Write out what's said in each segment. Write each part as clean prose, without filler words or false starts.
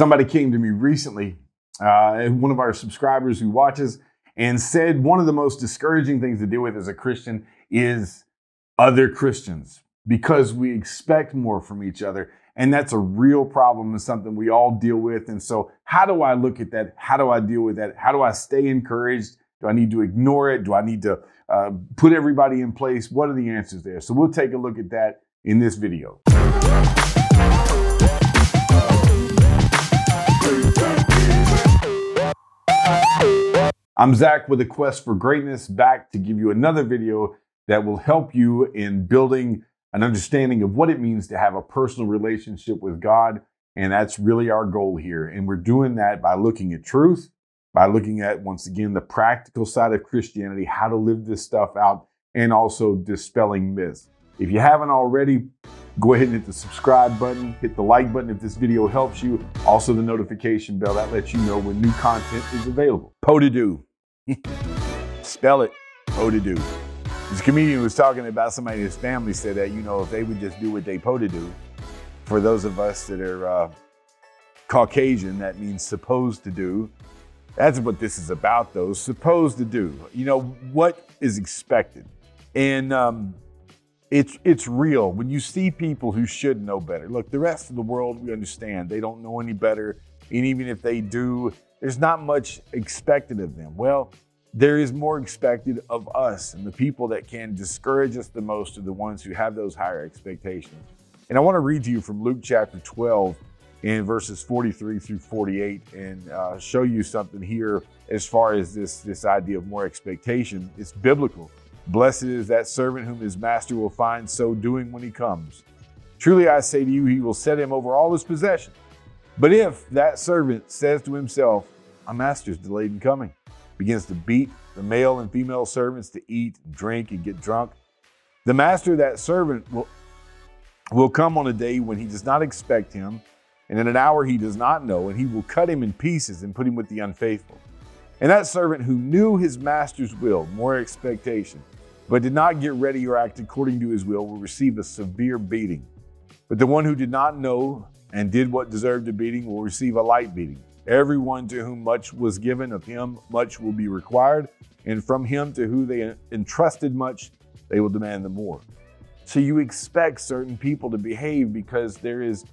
Somebody came to me recently, one of our subscribers who watches, and said one of the most discouraging things to deal with as a Christian is other Christians, because we expect more from each other. And that's a real problem and something we all deal with. And so how do I look at that? How do I deal with that? How do I stay encouraged? Do I need to ignore it? Do I need to put everybody in place? What are the answers there? So we'll take a look at that in this video. I'm Zach with a Quest for Greatness, back to give you another video that will help you in building an understanding of what it means to have a personal relationship with God. And that's really our goal here. And we're doing that by looking at truth, by looking at, once again, the practical side of Christianity, how to live this stuff out, and also dispelling myths. If you haven't already, go ahead and hit the subscribe button, hit the like button if this video helps you. Also the notification bell, that lets you know when new content is available. Podadoo. Spell it, podadoo. This comedian was talking about somebody in his family said that, you know, if they would just do what they podadoo, for those of us that are Caucasian, that means supposed to do. That's what this is about, though. Supposed to do, you know, what is expected. And it's real. When you see people who should know better, look, the rest of the world, we understand they don't know any better. And even if they do, there's not much expected of them. Well, there is more expected of us, and the people that can discourage us the most are the ones who have those higher expectations. And I want to read to you from Luke chapter 12, in verses 43 through 48, and show you something here as far as this idea of more expectation. It's biblical. Blessed is that servant whom his master will find so doing when he comes. Truly I say to you, he will set him over all his possessions. But if that servant says to himself, my master's delayed in coming, begins to beat the male and female servants, to eat, drink, and get drunk, the master of that servant will come on a day when he does not expect him, and in an hour he does not know, and he will cut him in pieces and put him with the unfaithful. And that servant who knew his master's will, more expectation, but did not get ready or act according to his will, will receive a severe beating. But the one who did not know and did what deserved a beating will receive a light beating. Everyone to whom much was given, of him much will be required, and from him to whom they entrusted much, they will demand the more. So you expect certain people to behave because there is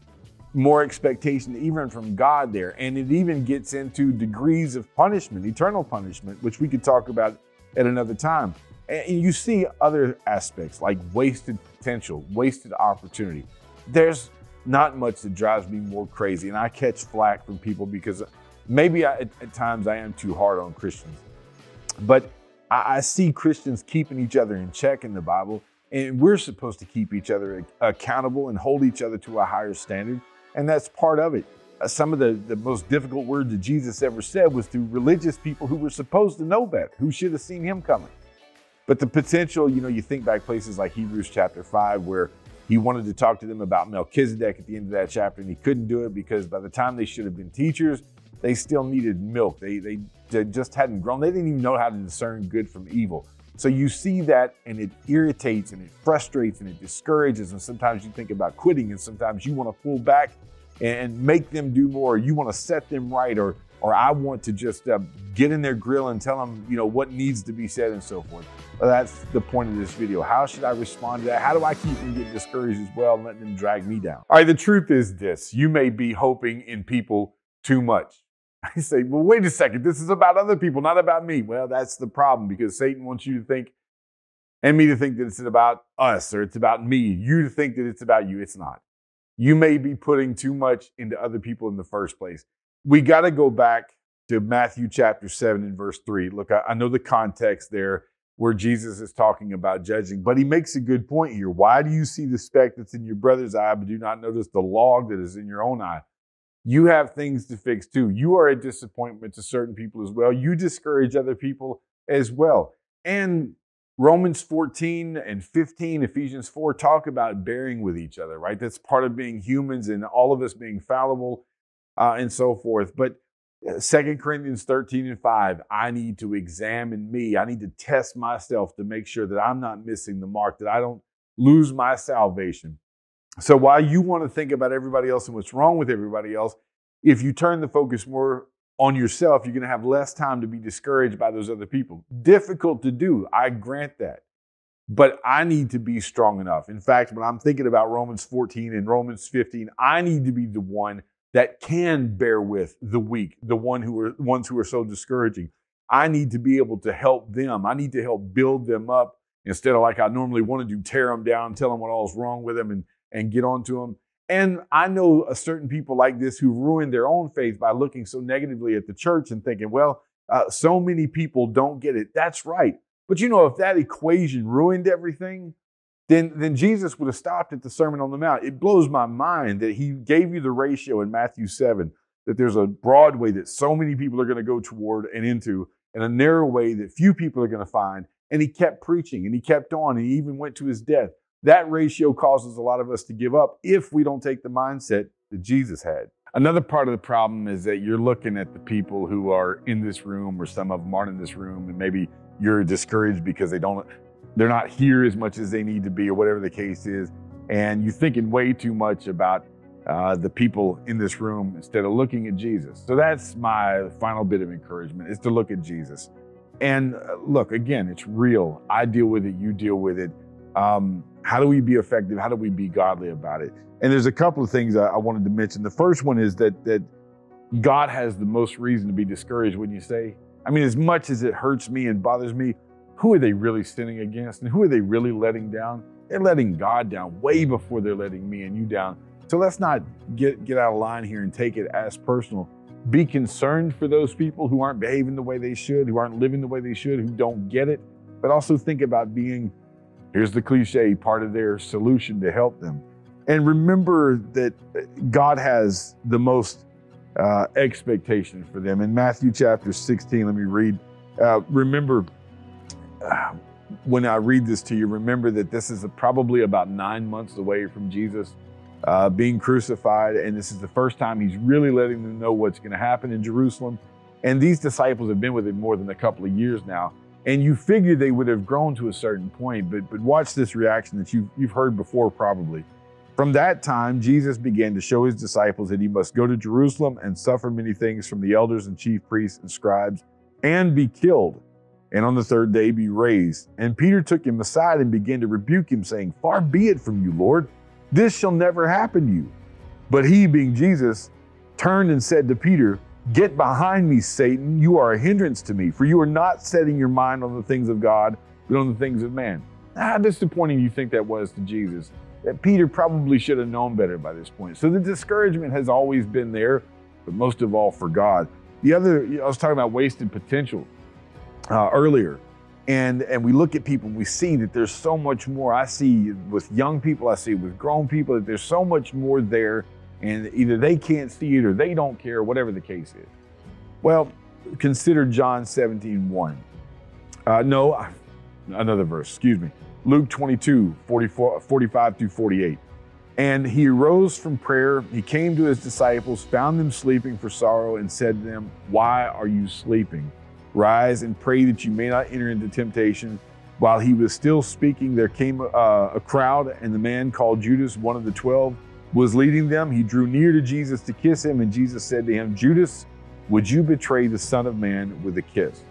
more expectation even from God there. And it even gets into degrees of punishment, eternal punishment, which we could talk about at another time. And you see other aspects like wasted potential, wasted opportunity. There's not much that drives me more crazy. And I catch flack from people because maybe at times I am too hard on Christians. But I see Christians keeping each other in check in the Bible. And we're supposed to keep each other accountable and hold each other to a higher standard. And that's part of it. Some of the most difficult words that Jesus ever said was to religious people who were supposed to know better, who should have seen him coming. But the potential, you know, you think back places like Hebrews chapter 5, where he wanted to talk to them about Melchizedek at the end of that chapter, and he couldn't do it because by the time they should have been teachers, they still needed milk. They just hadn't grown. They didn't even know how to discern good from evil. So you see that, and it irritates, and it frustrates, and it discourages, and sometimes you think about quitting, and sometimes you want to pull back and make them do more. You want to set them right, or I want to just get in their grill and tell them, you know, what needs to be said and so forth. Well, that's the point of this video. How should I respond to that? How do I keep from getting discouraged as well and letting them drag me down? All right, the truth is this. You may be hoping in people too much. I say, well, wait a second, this is about other people, not about me. Well, that's the problem, because Satan wants you to think, and me to think, that it's about us, or it's about me. You to think that it's about you. It's not. You may be putting too much into other people in the first place. We got to go back to Matthew chapter 7 and verse 3. Look, I know the context there where Jesus is talking about judging, but he makes a good point here. Why do you see the speck that's in your brother's eye, but do not notice the log that is in your own eye? You have things to fix too. You are a disappointment to certain people as well. You discourage other people as well. And Romans 14 and 15, Ephesians 4 talk about bearing with each other, right? That's part of being humans and all of us being fallible and so forth. But 2 Corinthians 13 and 5, I need to examine me. I need to test myself to make sure that I'm not missing the mark, that I don't lose my salvation. So while you want to think about everybody else and what's wrong with everybody else, If you turn the focus more on yourself, you're going to have less time to be discouraged by those other people. Difficult to do, I grant that. But I need to be strong enough. In fact, when I'm thinking about Romans 14 and Romans 15, I need to be the one that can bear with the weak, the ones who are so discouraging. I need to be able to help them. I need to help build them up instead of like I normally want to do, tear them down, tell them what all's wrong with them and get onto them. And I know a certain people like this who ruined their own faith by looking so negatively at the church and thinking, well, so many people don't get it. That's right. But you know, if that equation ruined everything, then Jesus would have stopped at the Sermon on the Mount. It blows my mind that he gave you the ratio in Matthew 7, that there's a broad way that so many people are going to go toward and into, and a narrow way that few people are going to find. And he kept preaching and he kept on and he even went to his death. That ratio causes a lot of us to give up if we don't take the mindset that Jesus had. Another part of the problem is that you're looking at the people who are in this room, or some of them aren't in this room, and maybe you're discouraged because they're not here as much as they need to be, or whatever the case is. And you're thinking way too much about the people in this room instead of looking at Jesus. So that's my final bit of encouragement, is to look at Jesus. And look, again, it's real. I deal with it, you deal with it. How do we be effective? How do we be godly about it? And there's a couple of things I wanted to mention. The first one is that God has the most reason to be discouraged, wouldn't you say? I mean, as much as it hurts me and bothers me, who are they really sinning against? And who are they really letting down? They're letting God down way before they're letting me and you down. So let's not get out of line here and take it as personal. Be concerned for those people who aren't behaving the way they should, who aren't living the way they should, who don't get it. But also think about being, here's the cliche, part of their solution to help them. And remember that God has the most expectation for them. In Matthew chapter 16, let me read. When I read this to you, remember that this is probably about 9 months away from Jesus being crucified. And this is the first time he's really letting them know what's going to happen in Jerusalem. And these disciples have been with him more than a couple of years now. And you figure they would have grown to a certain point, but watch this reaction that you've heard before probably. From that time, Jesus began to show his disciples that he must go to Jerusalem and suffer many things from the elders and chief priests and scribes, and be killed, and on the third day be raised. And Peter took him aside and began to rebuke him, saying, "Far be it from you, Lord, this shall never happen to you." But he, being Jesus, turned and said to Peter, "Get behind me, Satan, you are a hindrance to me, for you are not setting your mind on the things of God, but on the things of man." How disappointing you think that was to Jesus, that Peter probably should have known better by this point. So the discouragement has always been there, but most of all for God. I was talking about wasted potential earlier, and we look at people and we see that there's so much more. I see with young people, I see with grown people, that there's so much more there. And either they can't see it or they don't care, whatever the case is. Well, consider John 17:1. Another verse, excuse me. Luke 22:45-48. And he arose from prayer. He came to his disciples, found them sleeping for sorrow, and said to them, "Why are you sleeping? Rise and pray that you may not enter into temptation." While he was still speaking, there came a crowd, and the man called Judas, one of the 12, was leading them. He drew near to Jesus to kiss him, and Jesus said to him, "Judas, would you betray the Son of Man with a kiss?"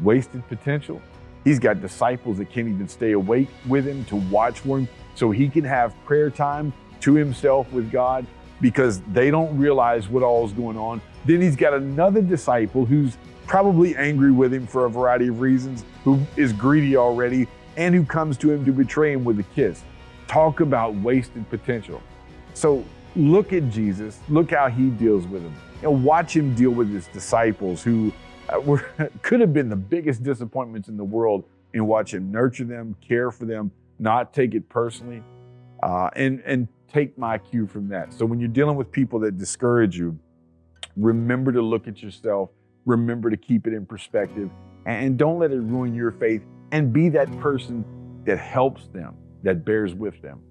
Wasted potential. He's got disciples that can't even stay awake with him to watch for him so he can have prayer time to himself with God, because they don't realize what all is going on. Then he's got another disciple who's probably angry with him for a variety of reasons, who is greedy already, and who comes to him to betray him with a kiss. Talk about wasted potential. So look at Jesus, look how he deals with them, and watch him deal with his disciples who could have been the biggest disappointments in the world, and watch him nurture them, care for them, not take it personally, and take my cue from that. So when you're dealing with people that discourage you, remember to look at yourself, remember to keep it in perspective, and don't let it ruin your faith, and be that person that helps them, that bears with them.